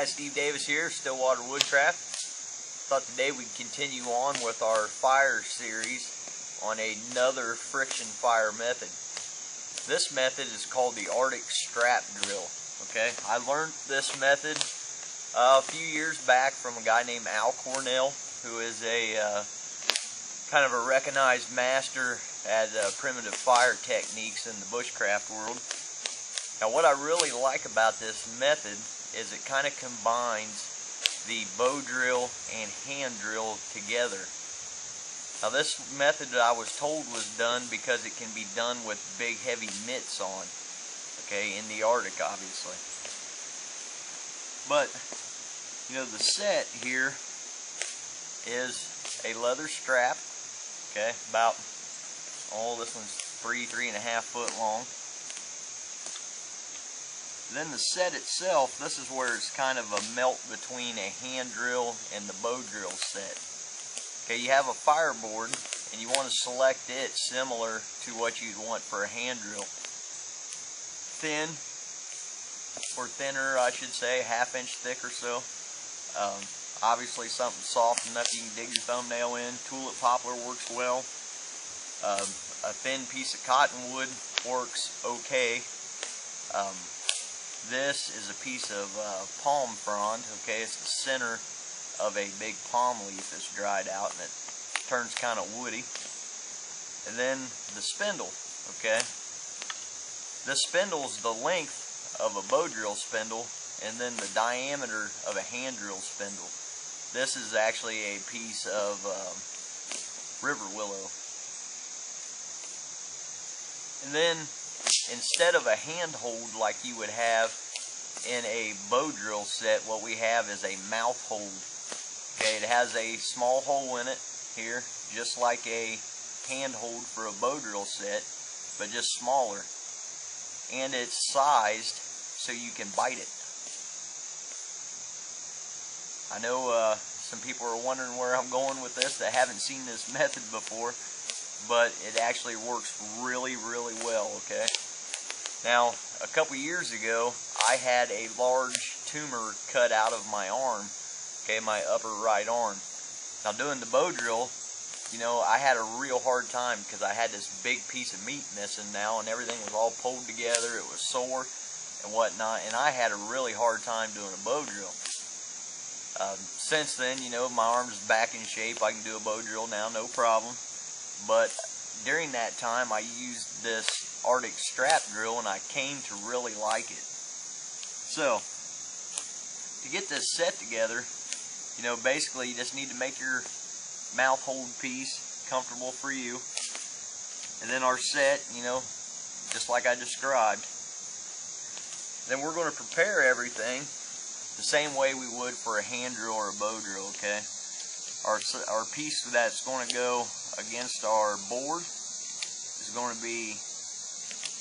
guys, Steve Davis here, Stillwater Woodcraft. Thought today we'd continue on with our fire series on another friction fire method. This method is called the Arctic Strap Drill. Okay, I learned this method a few years back from a guy named Al Cornell, who is a kind of a recognized master at primitive fire techniques in the bushcraft world. Now, what I really like about this method is it kind of combines the bow drill and hand drill together. Now, this method that I was told was done because it can be done with big heavy mitts on, okay, in the Arctic, obviously. But, you know, the set here is a leather strap, okay, about, oh, this one's three and a half foot long. Then the set itself, this is where it's kind of a melt between a hand drill and the bow drill set. Okay, you have a fireboard and you want to select it similar to what you'd want for a hand drill. Thin, or thinner I should say, half-inch thick or so. Obviously something soft enough you can dig your thumbnail in. Tulip poplar works well. A thin piece of cottonwood works okay. This is a piece of palm frond, okay, it's the center of a big palm leaf that's dried out and it turns kind of woody. And then the spindle, okay. This spindle's the length of a bow drill spindle and then the diameter of a hand drill spindle. This is actually a piece of river willow. And then instead of a hand hold like you would have in a bow drill set, what we have is a mouth hold. Okay, it has a small hole in it here, just like a hand hold for a bow drill set, but just smaller. And it's sized so you can bite it. I know some people are wondering where I'm going with this that haven't seen this method before, but it actually works really, really well, okay? Now, a couple years ago, I had a large tumor cut out of my arm, okay, my upper right arm. Now, doing the bow drill, you know, I had a real hard time because I had this big piece of meat missing now, and everything was all pulled together, it was sore and whatnot, and I had a really hard time doing a bow drill. Since then, you know, my arm's back in shape, I can do a bow drill now, no problem. But during that time, I used this Arctic Strap Drill, and I came to really like it. So, to get this set together, you know, basically you just need to make your mouth hold piece comfortable for you. And then our set, you know, just like I described. Then we're going to prepare everything the same way we would for a hand drill or a bow drill, okay? Our piece that's going to go against our board is going to be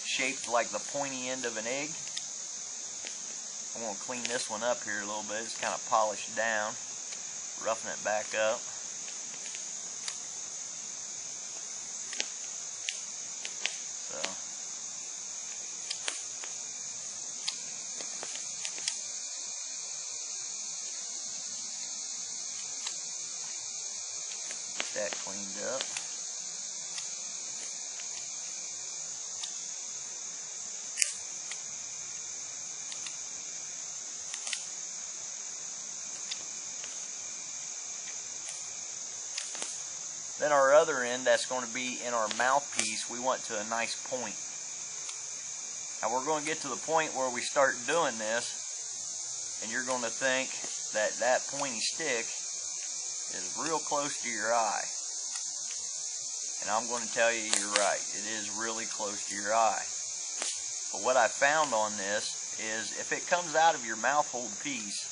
shaped like the pointy end of an egg. I'm going to clean this one up here a little bit. It's kind of polished down, roughing it back up. That cleaned up. Then our other end that's going to be in our mouthpiece, we want to a nice point. Now we're going to get to the point where we start doing this and you're going to think that that pointy stick is real close to your eye. And I'm going to tell you you're right. It is really close to your eye. But what I found on this is if it comes out of your mouth hold piece,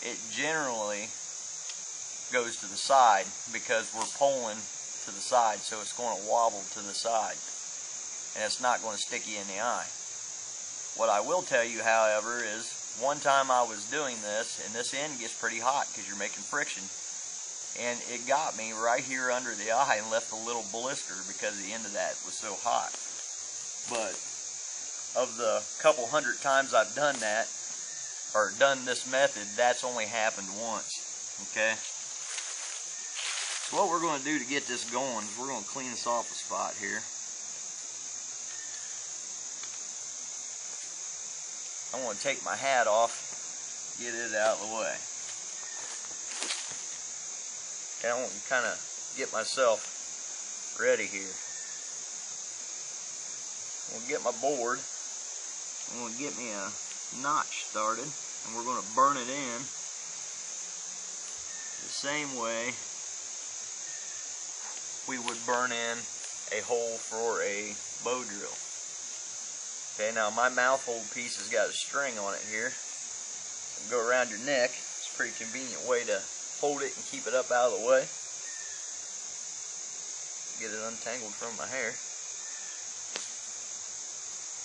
it generally goes to the side because we're pulling to the side, so it's going to wobble to the side. And it's not going to stick you in the eye. What I will tell you, however, is one time I was doing this, and this end gets pretty hot because you're making friction, and it got me right here under the eye and left a little blister because the end of that was so hot. But of the couple hundred times I've done that, or done this method, that's only happened once, okay? So what we're going to do to get this going is we're going to clean this off a spot here. I'm going to take my hat off, get it out of the way. Okay, I want to kind of get myself ready here. I'm going to get my board. I'm going to get me a notch started, and we're going to burn it in the same way we would burn in a hole for a bow drill. Okay, now my mouth hole piece has got a string on it here. It'll go around your neck. It's a pretty convenient way to hold it and keep it up out of the way. Get it untangled from my hair.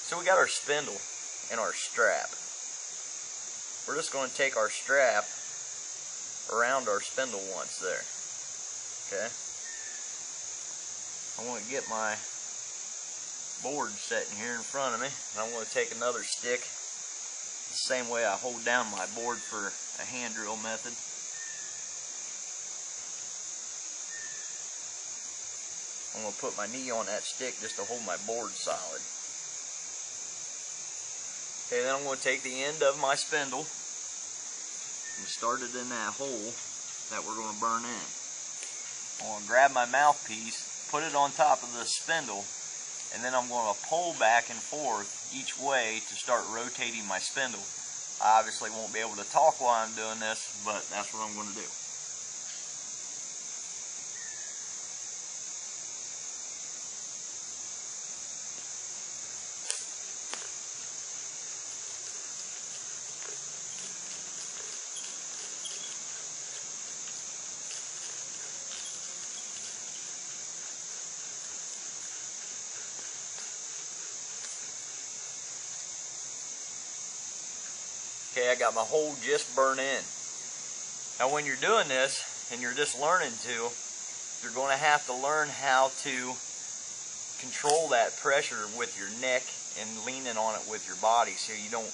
So we got our spindle and our strap. We're just going to take our strap around our spindle once there. Okay. I'm going to get my board sitting here in front of me, and I'm going to take another stick the same way I hold down my board for a hand drill method. I'm going to put my knee on that stick just to hold my board solid. Okay, then I'm going to take the end of my spindle and start it in that hole that we're going to burn in. I'm going to grab my mouthpiece, put it on top of the spindle, and then I'm going to pull back and forth each way to start rotating my spindle. I obviously won't be able to talk while I'm doing this, but that's what I'm going to do. Okay, I got my hole just burnt in. Now when you're doing this, and you're just learning to, you're going to have to learn how to control that pressure with your neck and leaning on it with your body so you don't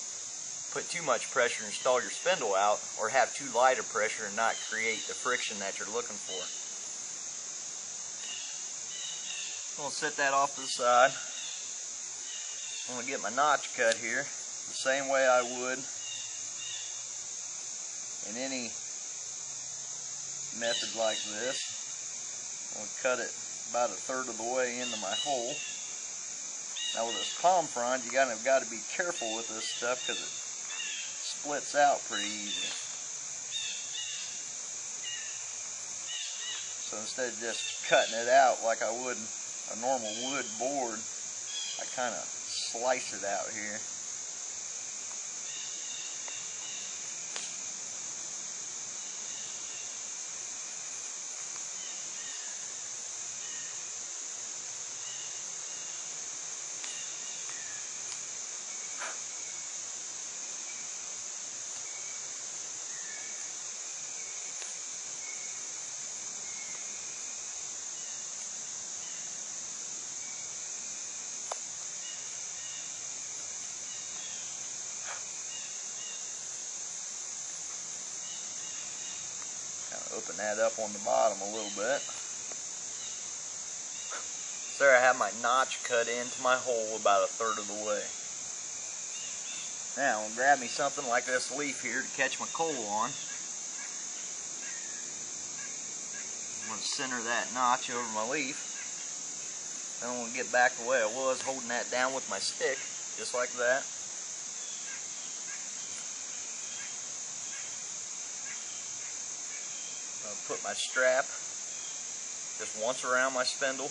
put too much pressure and stall your spindle out, or have too light a pressure and not create the friction that you're looking for. I'm going to set that off to the side. I'm going to get my notch cut here, the same way I would in any method like this. I'm going to cut it about a third of the way into my hole. Now with this palm frond, you kind of got to be careful with this stuff because it splits out pretty easy. So instead of just cutting it out like I would a normal wood board, I kind of slice it out here. Open that up on the bottom a little bit. So there I have my notch cut into my hole about a third of the way. Now I'm going to grab me something like this leaf here to catch my coal on. I'm going to center that notch over my leaf. Then I'm going to get back the way I was, holding that down with my stick, just like that. Put my strap just once around my spindle.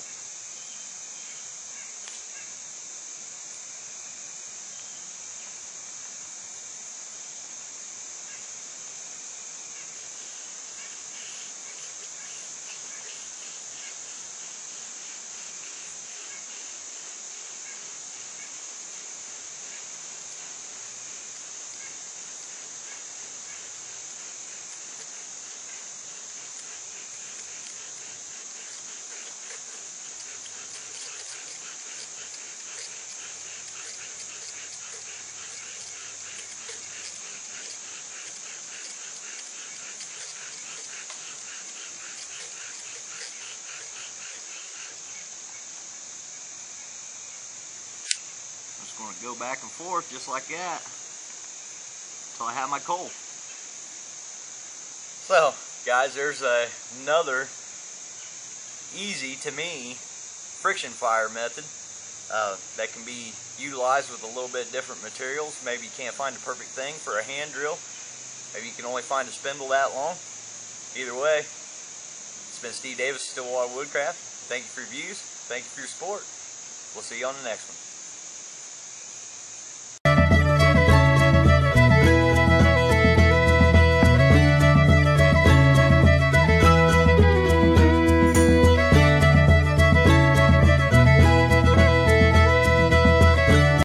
just going to go back and forth just like that until I have my coal. So guys, there's another easy to me friction fire method that can be utilized with a little bit different materials. Maybe you can't find the perfect thing for a hand drill. Maybe you can only find a spindle that long. Either way, it's been Steve Davis, Stillwater Woodcraft. Thank you for your views. Thank you for your support. We'll see you on the next one.